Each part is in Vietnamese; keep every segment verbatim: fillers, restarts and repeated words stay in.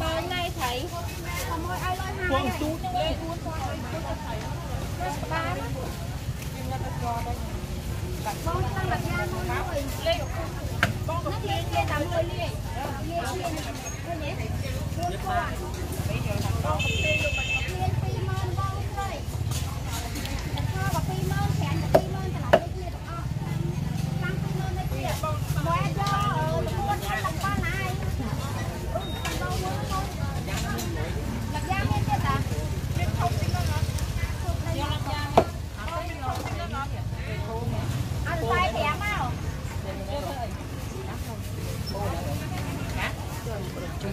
Bên này thấy không ai ai hai con chú lên luôn con thấy ba con đang đặt ra con lên con lên kia tắm lên lên lên con bây giờ là con lên được mình lên tim ơn con rồi sao mà tim ơn chén được tim ơn là lên kia được tăng tim ơn lên kia quá cho con con làm con này con con đặt ra lên kia ta lên không tim ơn nó ăn sai thẻ mau chuẩn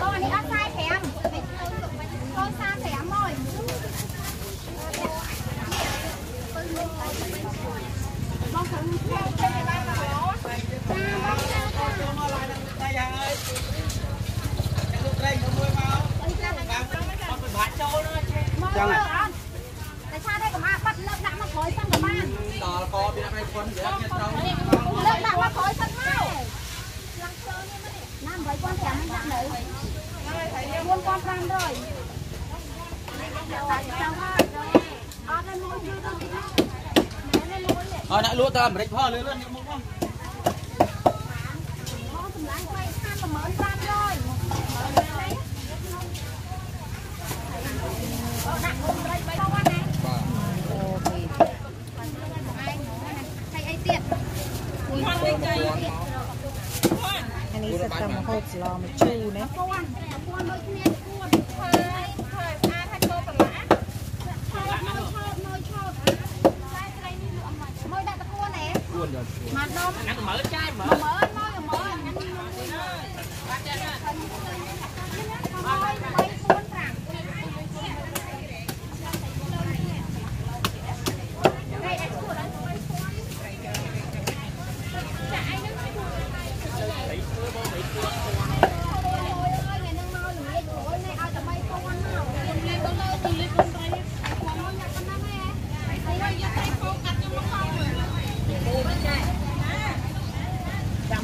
con này ăn sai thẻ con sai thẻ rồi con thằng cái này bay vào tại sao đây của má bắt lớp đặng mà khói xanh của bạn đó có biết hay con gì đó lớp đặng mà khói xanh mau lăng sơn nam với con chả mình đặng đấy buôn con răng rồi ờ đã lúa ta break pha lên lên một con. Con tầm láng quay ham mà mớn ra rồi. Ờ đặt con đây bấy con này. Ok. Hay ai tiệt. Con đi cây. Anh ấy sẽ tầm hộp lò một chu đấy. Con, con đôi kia con. Thôi, thôi a hai cô tầm lã. Thôi thôi thôi. Môi đặt con này. Mà nó mở chai mở. Mở ơi, môi rồi mở. Bắt chân á. Môi bay cuốn rằng. Đây anh của nó môi cuốn. Chạy anh nó thấy môi môi bị cuốn. Môi ơi, ngày nâng môi rồi môi này ai tao bay con nào. Lên con ơi, từ lên con bay. Con môi nhặt con nó nè. Thấy giờ thấy con cắt cho nó không. Chà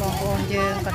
bò bồn dương còn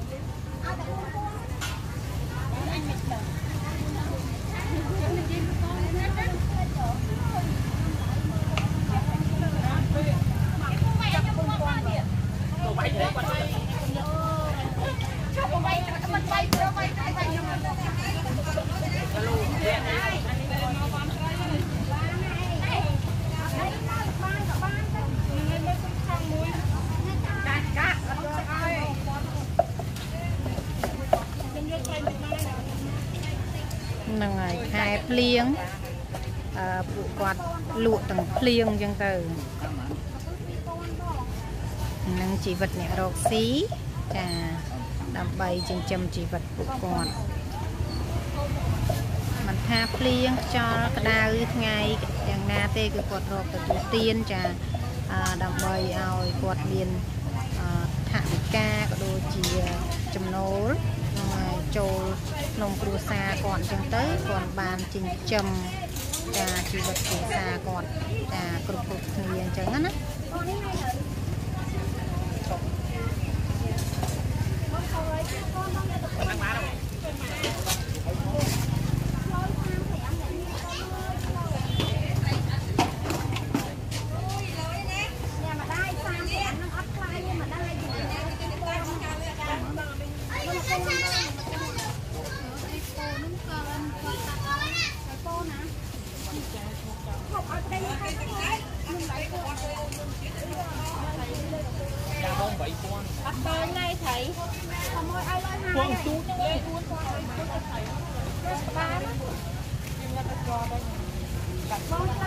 liêng à, quạt lụa từng liêng dân từ nâng chỉ vật nhẹ rột xí à đầm bay chìm chìm chỉ vật còn mình tha pliêng cho cái đa ngày chẳng na tê cái quạt rột cái túi tiên trà đầm bay ao quạt biển thả ca cái đồ chỉ chấm nấu trầu nồng cua xa còn chẳng tới còn bàn chìm chìm trà chỉ vật cua xa còn trà cột cột thuyền chẳng ngắn á.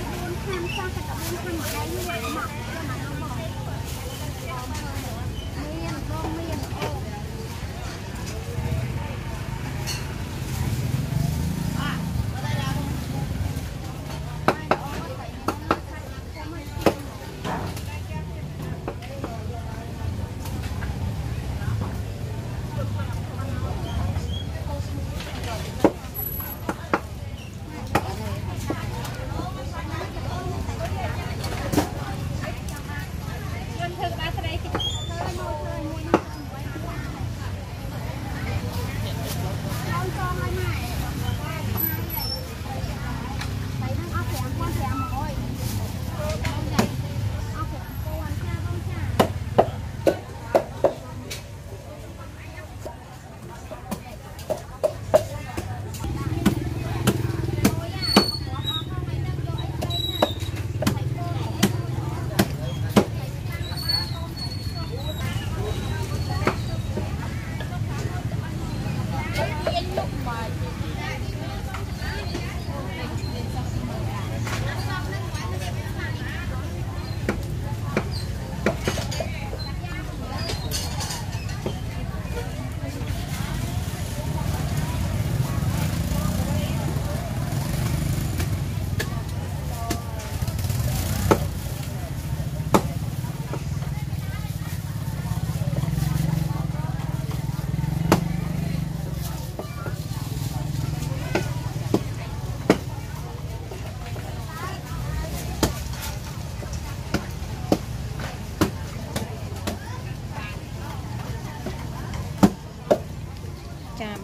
Hãy subscribe cho kênh Ghiền Mì Gõ để không bỏ lỡ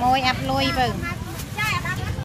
Môi áp lôi vừng.